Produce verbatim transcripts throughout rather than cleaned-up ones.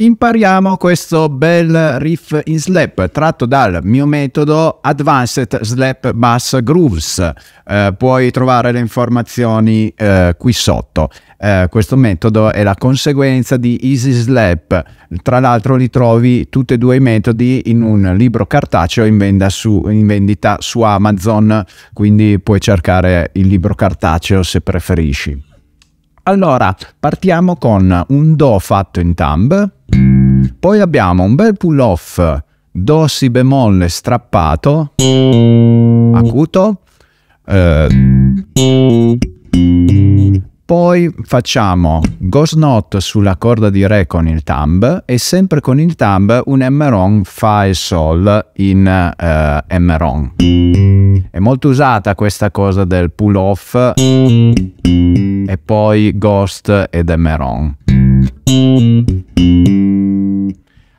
Impariamo questo bel riff in slap tratto dal mio metodo Advanced Slap Bass Grooves. Eh, puoi trovare le informazioni eh, qui sotto. Eh, questo metodo è la conseguenza di Easy Slap. Tra l'altro li trovi tutti e due i metodi in un libro cartaceo in, venda su, in vendita su Amazon, quindi puoi cercare il libro cartaceo se preferisci. Allora, partiamo con un Do fatto in thumb, poi abbiamo un bel pull off Do si bemolle strappato, acuto, eh, poi facciamo Ghost Note sulla corda di Re con il thumb e sempre con il thumb un Emeron Fa e Sol in eh, Emeron. È molto usata questa cosa del pull off e poi Ghost ed Emeron.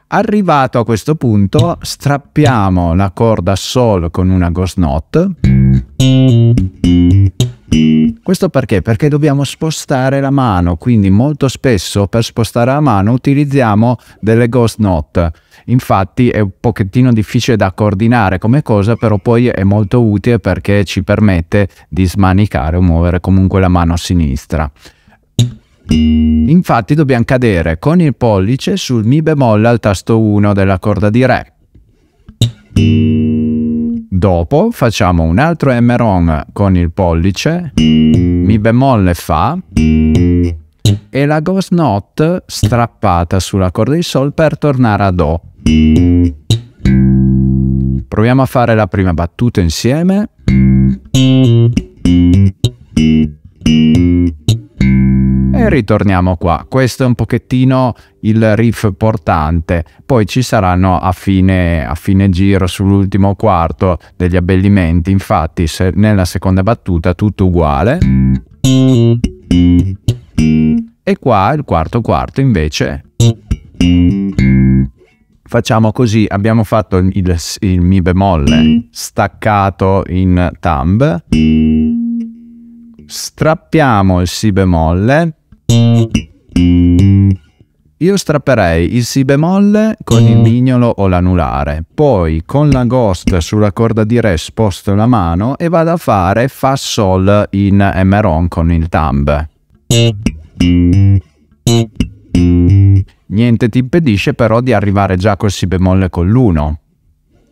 Arrivato a questo punto strappiamo la corda Sol con una Ghost Note. Questo perché? Perché dobbiamo spostare la mano, quindi molto spesso per spostare la mano utilizziamo delle Ghost Note. Infatti è un pochettino difficile da coordinare come cosa, però poi è molto utile perché ci permette di smanicare o muovere comunque la mano sinistra. Infatti dobbiamo cadere con il pollice sul Mi bemolle al tasto uno della corda di Re. Dopo facciamo un altro Emeron con il pollice, Mi bemolle Fa e la Ghost Note strappata sulla corda di Sol per tornare a Do. Proviamo a fare la prima battuta insieme. E ritorniamo qua. Questo è un pochettino il riff portante, poi ci saranno a fine, a fine giro sull'ultimo quarto degli abbellimenti. Infatti se nella seconda battuta tutto uguale e qua il quarto quarto invece facciamo così. Abbiamo fatto il, il Mi bemolle staccato in thumb, strappiamo il Si bemolle. Io strapperei il Si bemolle con il mignolo o l'anulare, poi con la Ghost sulla corda di Re sposto la mano e vado a fare Fa Sol in Emeron con il thumb. Niente ti impedisce però di arrivare già col Si bemolle con l'uno.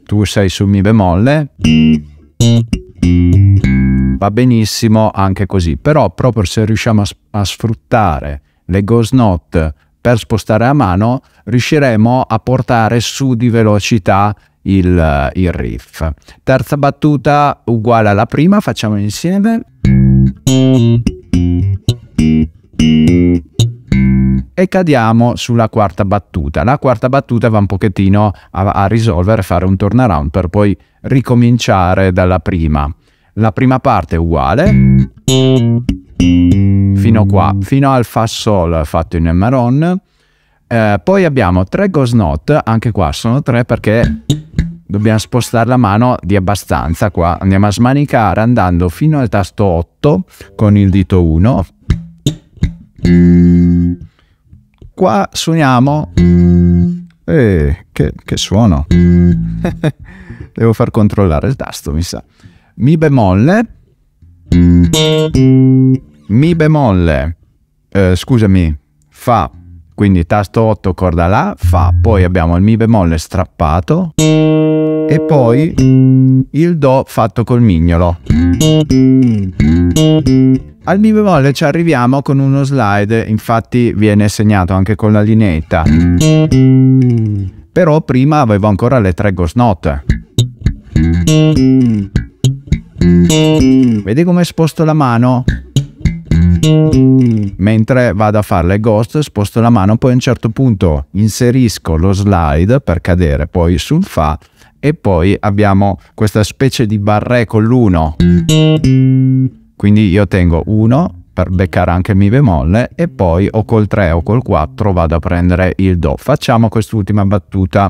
Tu sei su Mi bemolle, va benissimo anche così, però proprio se riusciamo a, a sfruttare le Ghost Note per spostare a mano riusciremo a portare su di velocità il, il riff. Terza battuta uguale alla prima, facciamo insieme e cadiamo sulla quarta battuta. La quarta battuta va un pochettino a, a risolvere, fare un turnaround per poi ricominciare dalla prima. La prima parte è uguale fino qua, fino al Fa Sol fatto in Emeron, eh, poi abbiamo tre Ghost Note, anche qua sono tre perché dobbiamo spostare la mano di abbastanza qua. Andiamo a smanicare andando fino al tasto otto con il dito uno. Qua suoniamo eh, che, che suono devo far controllare il tasto, mi sa. Mi bemolle, Mi bemolle, eh, scusami, Fa, quindi tasto otto corda La, Fa, poi abbiamo il Mi bemolle strappato e poi il Do fatto col mignolo. Al Mi bemolle ci arriviamo con uno slide, infatti viene segnato anche con la lineetta, però prima avevo ancora le tre Ghost Note. Vedi come sposto la mano? Mentre vado a fare le Ghost sposto la mano, poi a un certo punto inserisco lo slide per cadere poi sul Fa e poi abbiamo questa specie di barré con l'uno, quindi io tengo uno per beccare anche il Mi bemolle e poi o col tre o col quattro vado a prendere il Do. Facciamo quest'ultima battuta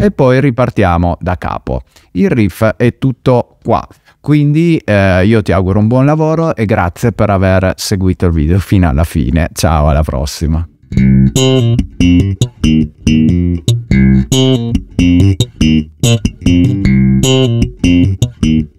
E poi ripartiamo da capo. Il riff è tutto qua. Quindi eh, io ti auguro un buon lavoro e grazie per aver seguito il video fino alla fine. Ciao, alla prossima. Thank you.